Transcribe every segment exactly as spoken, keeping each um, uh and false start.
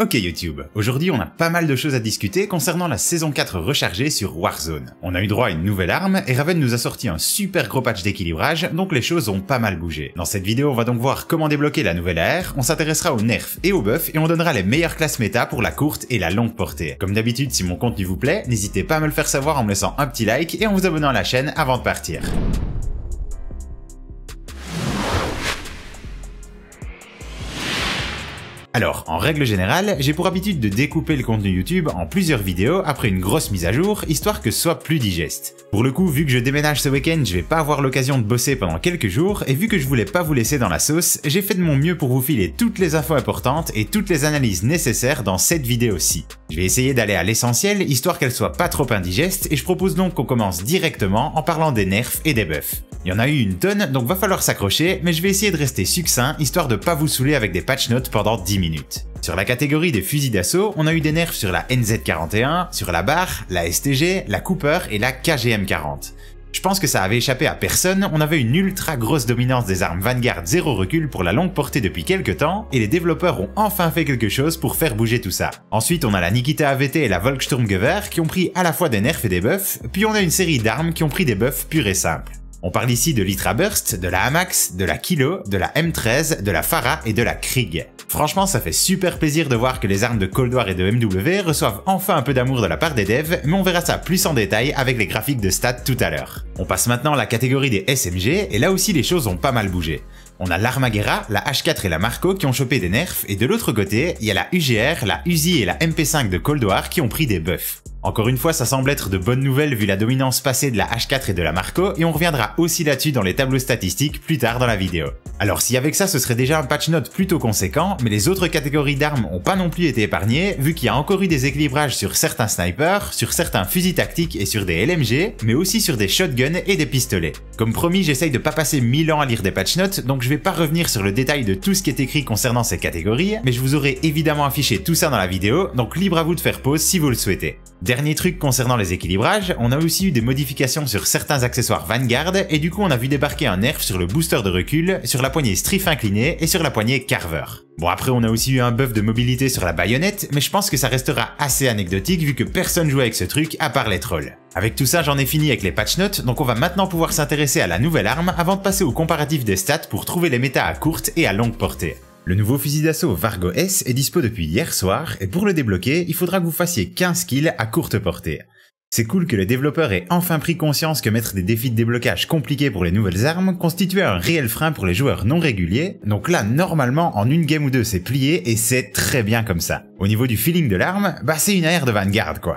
Ok YouTube, aujourd'hui on a pas mal de choses à discuter concernant la saison quatre rechargée sur Warzone. On a eu droit à une nouvelle arme et Raven nous a sorti un super gros patch d'équilibrage, donc les choses ont pas mal bougé. Dans cette vidéo on va donc voir comment débloquer la nouvelle A R, on s'intéressera aux nerfs et aux buffs et on donnera les meilleures classes méta pour la courte et la longue portée. Comme d'habitude, si mon contenu vous plaît, n'hésitez pas à me le faire savoir en me laissant un petit like et en vous abonnant à la chaîne avant de partir. Alors, en règle générale, j'ai pour habitude de découper le contenu YouTube en plusieurs vidéos après une grosse mise à jour, histoire que ce soit plus digeste. Pour le coup, vu que je déménage ce week-end, je vais pas avoir l'occasion de bosser pendant quelques jours, et vu que je voulais pas vous laisser dans la sauce, j'ai fait de mon mieux pour vous filer toutes les infos importantes et toutes les analyses nécessaires dans cette vidéo-ci. Je vais essayer d'aller à l'essentiel, histoire qu'elle soit pas trop indigeste, et je propose donc qu'on commence directement en parlant des nerfs et des buffs. Il y en a eu une tonne, donc va falloir s'accrocher, mais je vais essayer de rester succinct, histoire de pas vous saouler avec des patch notes pendant dix minutes. Sur la catégorie des fusils d'assaut, on a eu des nerfs sur la N Z quarante et un, sur la Bar, la S T G, la Cooper et la K G M quarante. Je pense que ça avait échappé à personne, on avait une ultra grosse dominance des armes Vanguard zéro recul pour la longue portée depuis quelques temps, et les développeurs ont enfin fait quelque chose pour faire bouger tout ça. Ensuite on a la Nikita A V T et la Volksturmgewehr qui ont pris à la fois des nerfs et des buffs, puis on a une série d'armes qui ont pris des buffs purs et simples. On parle ici de l'Itra Burst, de la Amax, de la Kilo, de la M treize, de la Phara et de la Krig. Franchement, ça fait super plaisir de voir que les armes de Cold War et de M W reçoivent enfin un peu d'amour de la part des devs, mais on verra ça plus en détail avec les graphiques de stats tout à l'heure. On passe maintenant à la catégorie des S M G, et là aussi les choses ont pas mal bougé. On a l'Armaguerra, la H quatre et la Marco qui ont chopé des nerfs, et de l'autre côté, il y a la U G R, la Uzi et la M P cinq de Cold War qui ont pris des buffs. Encore une fois, ça semble être de bonnes nouvelles vu la dominance passée de la H quatre et de la Marco, et on reviendra aussi là-dessus dans les tableaux statistiques plus tard dans la vidéo. Alors si avec ça ce serait déjà un patch note plutôt conséquent, mais les autres catégories d'armes ont pas non plus été épargnées, vu qu'il y a encore eu des équilibrages sur certains snipers, sur certains fusils tactiques et sur des L M G, mais aussi sur des shotguns et des pistolets. Comme promis, j'essaye de pas passer mille ans à lire des patch notes, donc je vais pas revenir sur le détail de tout ce qui est écrit concernant ces catégories, mais je vous aurai évidemment affiché tout ça dans la vidéo, donc libre à vous de faire pause si vous le souhaitez. Dernier truc concernant les équilibrages, on a aussi eu des modifications sur certains accessoires Vanguard et du coup on a vu débarquer un nerf sur le booster de recul, sur la poignée strife inclinée et sur la poignée carver. Bon après on a aussi eu un buff de mobilité sur la baïonnette, mais je pense que ça restera assez anecdotique vu que personne joue avec ce truc à part les trolls. Avec tout ça, j'en ai fini avec les patch notes, donc on va maintenant pouvoir s'intéresser à la nouvelle arme avant de passer au comparatif des stats pour trouver les méta à courte et à longue portée. Le nouveau fusil d'assaut Vargo S est dispo depuis hier soir, et pour le débloquer, il faudra que vous fassiez quinze kills à courte portée. C'est cool que les développeurs aient enfin pris conscience que mettre des défis de déblocage compliqués pour les nouvelles armes constituait un réel frein pour les joueurs non réguliers, donc là normalement en une game ou deux c'est plié et c'est très bien comme ça. Au niveau du feeling de l'arme, bah c'est une A R de Vanguard quoi.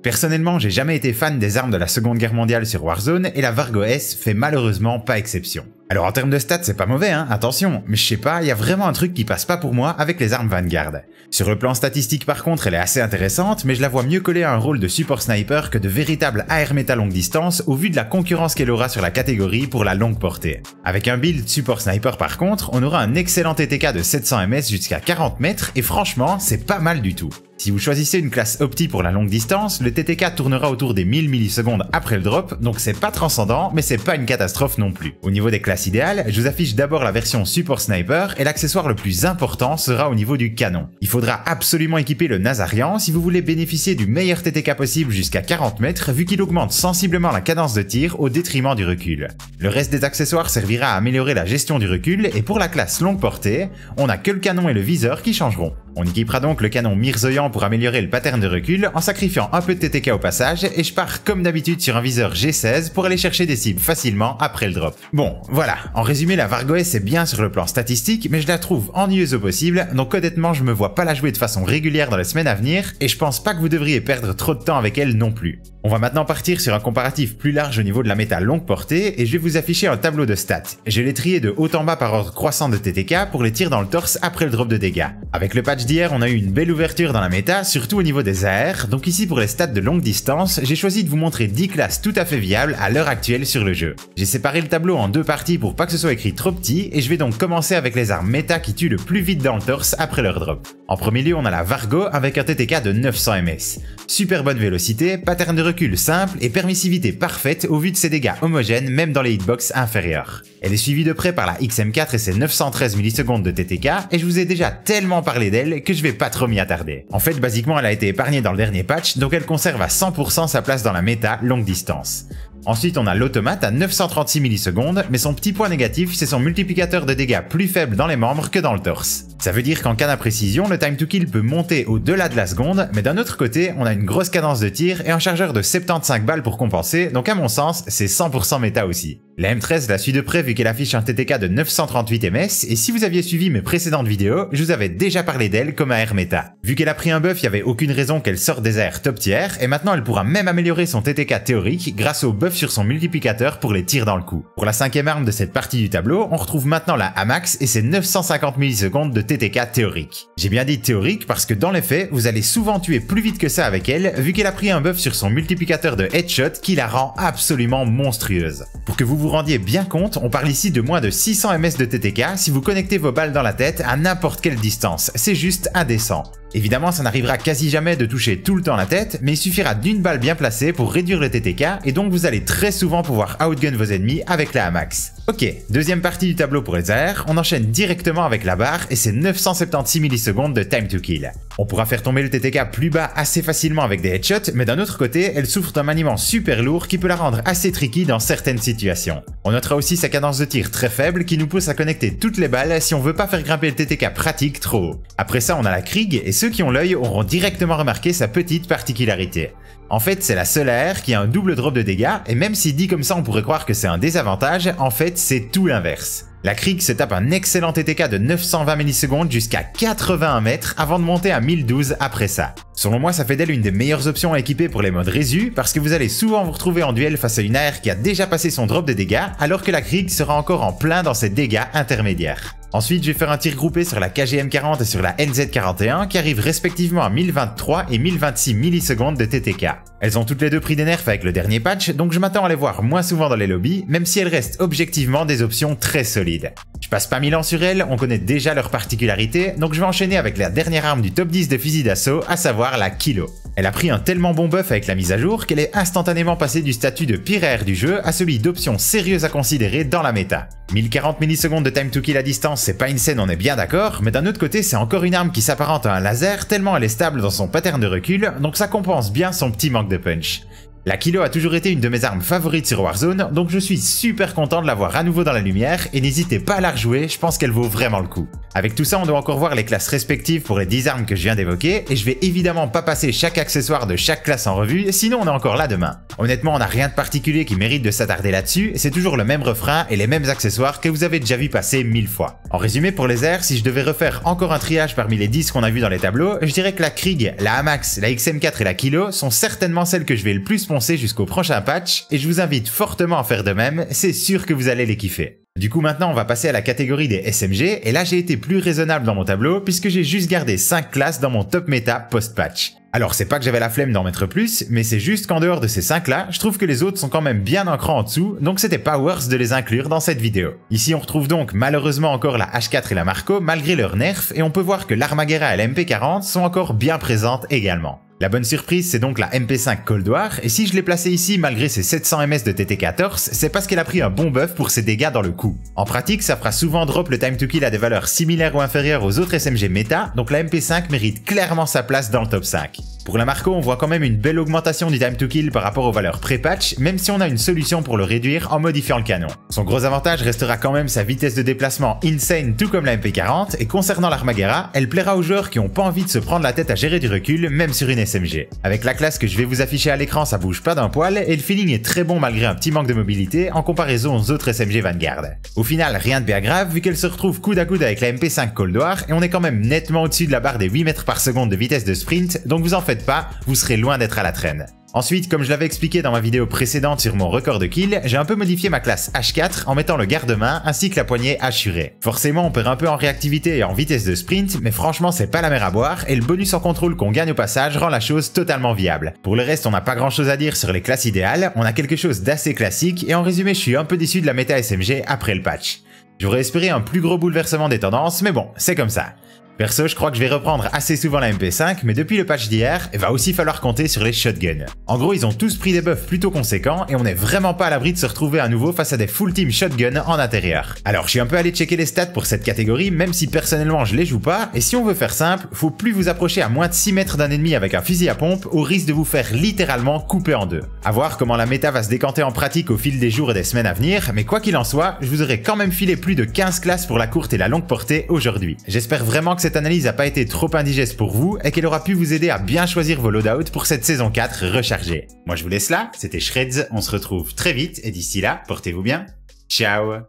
Personnellement, j'ai jamais été fan des armes de la Seconde Guerre mondiale sur Warzone et la Vargo S fait malheureusement pas exception. Alors en termes de stats, c'est pas mauvais hein, attention, mais je sais pas, il y a vraiment un truc qui passe pas pour moi avec les armes Vanguard. Sur le plan statistique par contre, elle est assez intéressante, mais je la vois mieux coller à un rôle de support sniper que de véritable A R méta longue distance au vu de la concurrence qu'elle aura sur la catégorie pour la longue portée. Avec un build support sniper par contre, on aura un excellent T T K de sept cents M S jusqu'à quarante mètres et franchement, c'est pas mal du tout. Si vous choisissez une classe opti pour la longue distance, le T T K tournera autour des mille millisecondes après le drop, donc c'est pas transcendant, mais c'est pas une catastrophe non plus. Au niveau des classes idéales, je vous affiche d'abord la version support sniper, et l'accessoire le plus important sera au niveau du canon. Il faudra absolument équiper le Nazarian si vous voulez bénéficier du meilleur T T K possible jusqu'à quarante mètres, vu qu'il augmente sensiblement la cadence de tir au détriment du recul. Le reste des accessoires servira à améliorer la gestion du recul, et pour la classe longue portée, on n'a que le canon et le viseur qui changeront. On équipera donc le canon Mirzoyan pour améliorer le pattern de recul en sacrifiant un peu de T T K au passage, et je pars comme d'habitude sur un viseur G seize pour aller chercher des cibles facilement après le drop. Bon, voilà, en résumé la Vargo S est bien sur le plan statistique, mais je la trouve ennuyeuse au possible, donc honnêtement je me vois pas la jouer de façon régulière dans les semaines à venir, et je pense pas que vous devriez perdre trop de temps avec elle non plus. On va maintenant partir sur un comparatif plus large au niveau de la méta longue portée, et je vais vous afficher un tableau de stats. Je l'ai trié de haut en bas par ordre croissant de T T K pour les tirs dans le torse après le drop de dégâts. Avec le patch d'hier, on a eu une belle ouverture dans la méta, surtout au niveau des A R, donc ici pour les stats de longue distance, j'ai choisi de vous montrer dix classes tout à fait viables à l'heure actuelle sur le jeu. J'ai séparé le tableau en deux parties pour pas que ce soit écrit trop petit, et je vais donc commencer avec les armes méta qui tuent le plus vite dans le torse après leur drop. En premier lieu, on a la Vargo avec un T T K de neuf cents millimètres. Super bonne vélocité, pattern de recul simple et permissivité parfaite au vu de ses dégâts homogènes même dans les hitbox inférieurs. Elle est suivie de près par la X M quatre et ses neuf cent treize millisecondes de T T K, et je vous ai déjà tellement parlé d'elle que je vais pas trop m'y attarder. En fait, basiquement elle a été épargnée dans le dernier patch, donc elle conserve à cent pour cent sa place dans la méta longue distance. Ensuite, on a l'automate à neuf cent trente-six millisecondes, mais son petit point négatif, c'est son multiplicateur de dégâts plus faible dans les membres que dans le torse. Ça veut dire qu'en canne à précision, le time to kill peut monter au-delà de la seconde, mais d'un autre côté, on a une grosse cadence de tir et un chargeur de soixante-quinze balles pour compenser, donc à mon sens, c'est cent pour cent méta aussi. La M treize la suit de près vu qu'elle affiche un T T K de neuf cent trente-huit millimètres, et si vous aviez suivi mes précédentes vidéos, je vous avais déjà parlé d'elle comme A R méta. Vu qu'elle a pris un buff, il n'y avait aucune raison qu'elle sorte des A R top tier, et maintenant elle pourra même améliorer son T T K théorique grâce au buff sur son multiplicateur pour les tirs dans le coup. Pour la cinquième arme de cette partie du tableau, on retrouve maintenant la Amax et ses neuf cent cinquante millisecondes de T T K théorique. J'ai bien dit théorique parce que dans les faits, vous allez souvent tuer plus vite que ça avec elle, vu qu'elle a pris un buff sur son multiplicateur de headshot qui la rend absolument monstrueuse. Pour que vous vous Vous rendiez bien compte, on parle ici de moins de six cents millimètres de T T K si vous connectez vos balles dans la tête à n'importe quelle distance, c'est juste indécent. Évidemment, ça n'arrivera quasi jamais de toucher tout le temps la tête, mais il suffira d'une balle bien placée pour réduire le T T K, et donc vous allez très souvent pouvoir outgun vos ennemis avec la Amax. Ok, deuxième partie du tableau pour les A R, on enchaîne directement avec la Bar et ses neuf cent soixante-seize millisecondes de time to kill. On pourra faire tomber le T T K plus bas assez facilement avec des headshots, mais d'un autre côté, elle souffre d'un maniement super lourd qui peut la rendre assez tricky dans certaines situations. On notera aussi sa cadence de tir très faible qui nous pousse à connecter toutes les balles si on veut pas faire grimper le T T K pratique trop haut. Après ça, on a la Krig, et ceux qui ont l'œil auront directement remarqué sa petite particularité. En fait, c'est la seule A R qui a un double drop de dégâts, et même si dit comme ça on pourrait croire que c'est un désavantage, en fait c'est tout l'inverse. La Krig se tape un excellent T T K de neuf cent vingt millisecondes jusqu'à quatre-vingt-un mètres avant de monter à mille douze après ça. Selon moi, ça fait d'elle une des meilleures options à équiper pour les modes résu, parce que vous allez souvent vous retrouver en duel face à une A R qui a déjà passé son drop de dégâts, alors que la Krig sera encore en plein dans ses dégâts intermédiaires. Ensuite, je vais faire un tir groupé sur la K G M quarante et sur la N Z quarante et un qui arrivent respectivement à mille vingt-trois et mille vingt-six millisecondes de T T K. Elles ont toutes les deux pris des nerfs avec le dernier patch, donc je m'attends à les voir moins souvent dans les lobbies, même si elles restent objectivement des options très solides. Je passe pas mille ans sur elles, on connaît déjà leurs particularités, donc je vais enchaîner avec la dernière arme du top dix des fusils d'assaut, à savoir la Kilo. Elle a pris un tellement bon buff avec la mise à jour qu'elle est instantanément passée du statut de pire A R du jeu à celui d'option sérieuse à considérer dans la méta. mille quarante millisecondes de time to kill à distance, c'est pas une scène, on est bien d'accord, mais d'un autre côté c'est encore une arme qui s'apparente à un laser tellement elle est stable dans son pattern de recul, donc ça compense bien son petit manque de punch. La Kilo a toujours été une de mes armes favorites sur Warzone, donc je suis super content de la voir à nouveau dans la lumière, et n'hésitez pas à la rejouer, je pense qu'elle vaut vraiment le coup. Avec tout ça, on doit encore voir les classes respectives pour les dix armes que je viens d'évoquer, et je vais évidemment pas passer chaque accessoire de chaque classe en revue, sinon on est encore là demain. Honnêtement, on n'a rien de particulier qui mérite de s'attarder là-dessus, c'est toujours le même refrain et les mêmes accessoires que vous avez déjà vu passer mille fois. En résumé, pour les airs, si je devais refaire encore un triage parmi les dix qu'on a vu dans les tableaux, je dirais que la Krig, la Amax, la X M quatre et la Kilo sont certainement celles que je vais le plus penser jusqu'au prochain patch, et je vous invite fortement à faire de même, c'est sûr que vous allez les kiffer. Du coup, maintenant on va passer à la catégorie des S M G, et là j'ai été plus raisonnable dans mon tableau puisque j'ai juste gardé cinq classes dans mon top méta post-patch. Alors c'est pas que j'avais la flemme d'en mettre plus, mais c'est juste qu'en dehors de ces cinq là, je trouve que les autres sont quand même bien un cran en dessous, donc c'était pas worth de les inclure dans cette vidéo. Ici on retrouve donc malheureusement encore la H quatre et la Marco malgré leur nerf, et on peut voir que l'Armaguerra et la M P quarante sont encore bien présentes également. La bonne surprise, c'est donc la M P cinq Cold War, et si je l'ai placée ici malgré ses sept cents millimètres de T T K torse, c'est parce qu'elle a pris un bon buff pour ses dégâts dans le coup. En pratique, ça fera souvent drop le time to kill à des valeurs similaires ou inférieures aux autres S M G méta, donc la M P cinq mérite clairement sa place dans le top cinq. Pour la Marco, on voit quand même une belle augmentation du time to kill par rapport aux valeurs pré-patch, même si on a une solution pour le réduire en modifiant le canon. Son gros avantage restera quand même sa vitesse de déplacement insane tout comme la M P quarante, et concernant l'Armaguerra, elle plaira aux joueurs qui ont pas envie de se prendre la tête à gérer du recul, même sur une S M G. Avec la classe que je vais vous afficher à l'écran, ça bouge pas d'un poil, et le feeling est très bon malgré un petit manque de mobilité en comparaison aux autres S M G Vanguard. Au final, rien de bien grave vu qu'elle se retrouve coude à coude avec la M P cinq Cold War, et on est quand même nettement au-dessus de la barre des huit mètres par seconde de vitesse de sprint, donc vous en faites pas, vous serez loin d'être à la traîne. Ensuite, comme je l'avais expliqué dans ma vidéo précédente sur mon record de kill, j'ai un peu modifié ma classe H quatre en mettant le garde-main ainsi que la poignée assurée. Forcément, on perd un peu en réactivité et en vitesse de sprint, mais franchement c'est pas la mer à boire, et le bonus en contrôle qu'on gagne au passage rend la chose totalement viable. Pour le reste, on n'a pas grand chose à dire sur les classes idéales, on a quelque chose d'assez classique, et en résumé je suis un peu déçu de la méta S M G après le patch. J'aurais espéré un plus gros bouleversement des tendances, mais bon, c'est comme ça. Perso, je crois que je vais reprendre assez souvent la M P cinq, mais depuis le patch d'hier, il va aussi falloir compter sur les shotguns. En gros, ils ont tous pris des buffs plutôt conséquents et on n'est vraiment pas à l'abri de se retrouver à nouveau face à des full team shotguns en intérieur. Alors, je suis un peu allé checker les stats pour cette catégorie, même si personnellement je les joue pas, et si on veut faire simple, faut plus vous approcher à moins de six mètres d'un ennemi avec un fusil à pompe au risque de vous faire littéralement couper en deux. À voir comment la méta va se décanter en pratique au fil des jours et des semaines à venir, mais quoi qu'il en soit, je vous aurais quand même filé plus de quinze classes pour la courte et la longue portée aujourd'hui. J'espère vraiment que cette analyse n'a pas été trop indigeste pour vous et qu'elle aura pu vous aider à bien choisir vos loadouts pour cette saison quatre rechargée. Moi je vous laisse là, c'était Shredz, on se retrouve très vite et d'ici là, portez-vous bien, ciao!